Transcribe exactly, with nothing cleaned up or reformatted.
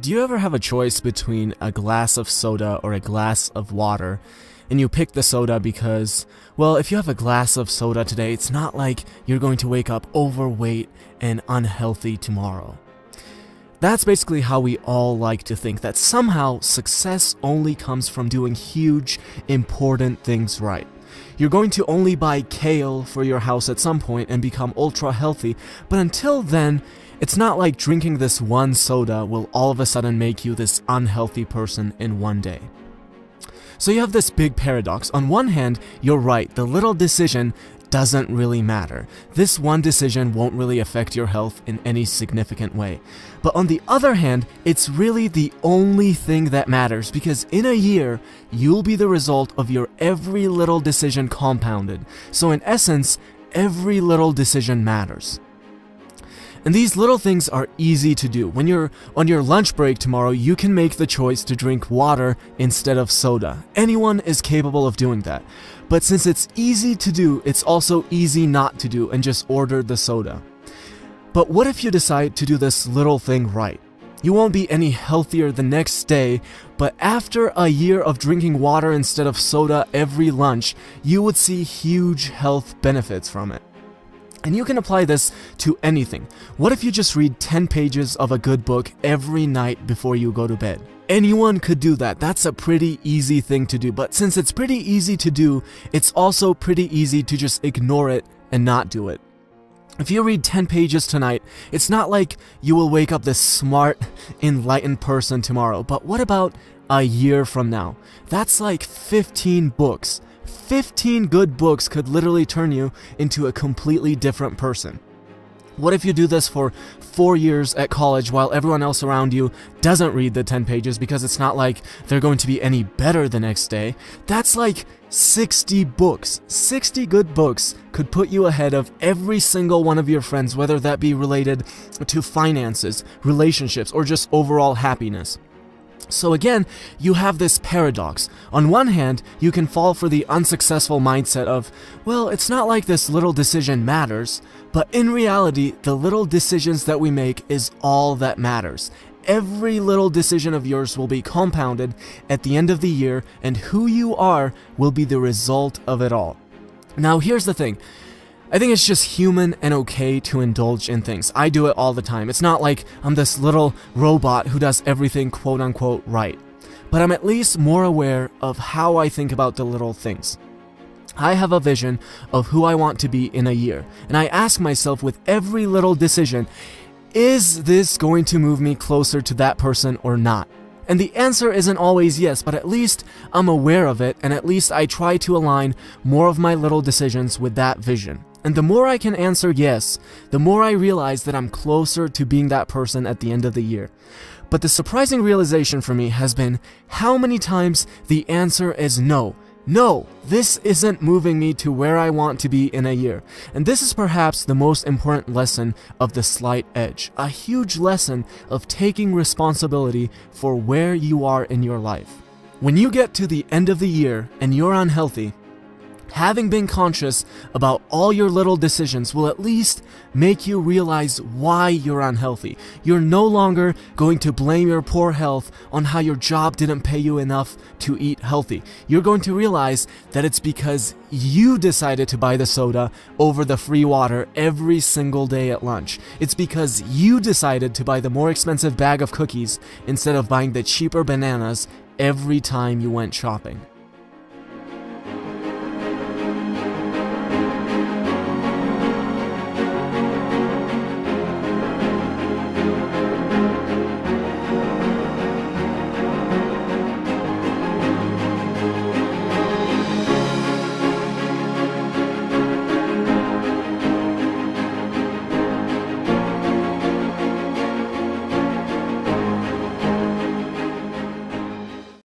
Do you ever have a choice between a glass of soda or a glass of water, and you pick the soda because, well, if you have a glass of soda today, it's not like you're going to wake up overweight and unhealthy tomorrow. That's basically how we all like to think, that somehow success only comes from doing huge, important things right. You're going to only buy kale for your house at some point and become ultra healthy, but until then, it's not like drinking this one soda will all of a sudden make you this unhealthy person in one day. So you have this big paradox. On one hand, you're right, the little decision doesn't really matter. This one decision won't really affect your health in any significant way. But on the other hand, it's really the only thing that matters, because in a year, you'll be the result of your every little decision compounded. So in essence, every little decision matters. And these little things are easy to do. When you're on your lunch break tomorrow, you can make the choice to drink water instead of soda. Anyone is capable of doing that. But since it's easy to do, it's also easy not to do and just order the soda. But what if you decide to do this little thing right? You won't be any healthier the next day, but after a year of drinking water instead of soda every lunch, you would see huge health benefits from it. And you can apply this to anything. What if you just read ten pages of a good book every night before you go to bed? Anyone could do that. That's a pretty easy thing to do. But since it's pretty easy to do, it's also pretty easy to just ignore it and not do it. If you read ten pages tonight, it's not like you will wake up this smart, enlightened person tomorrow. But what about a year from now? That's like fifteen books. fifteen good books could literally turn you into a completely different person. What if you do this for four years at college while everyone else around you doesn't read the ten pages because it's not like they're going to be any better the next day? That's like sixty books. sixty good books could put you ahead of every single one of your friends, whether that be related to finances, relationships, or just overall happiness. So again, you have this paradox. On one hand, you can fall for the unsuccessful mindset of, well, it's not like this little decision matters, but in reality, the little decisions that we make is all that matters. Every little decision of yours will be compounded at the end of the year, and who you are will be the result of it all. Now, here's the thing. I think it's just human and okay to indulge in things. I do it all the time. It's not like I'm this little robot who does everything quote-unquote right. But I'm at least more aware of how I think about the little things. I have a vision of who I want to be in a year. And I ask myself with every little decision, is this going to move me closer to that person or not? And the answer isn't always yes, but at least I'm aware of it, and at least I try to align more of my little decisions with that vision. And the more I can answer yes, the more I realize that I'm closer to being that person at the end of the year. But the surprising realization for me has been how many times the answer is no. No, this isn't moving me to where I want to be in a year. And this is perhaps the most important lesson of The Slight Edge, a huge lesson of taking responsibility for where you are in your life. When you get to the end of the year and you're unhealthy, having been conscious about all your little decisions will at least make you realize why you're unhealthy. You're no longer going to blame your poor health on how your job didn't pay you enough to eat healthy. You're going to realize that it's because you decided to buy the soda over the free water every single day at lunch. It's because you decided to buy the more expensive bag of cookies instead of buying the cheaper bananas every time you went shopping.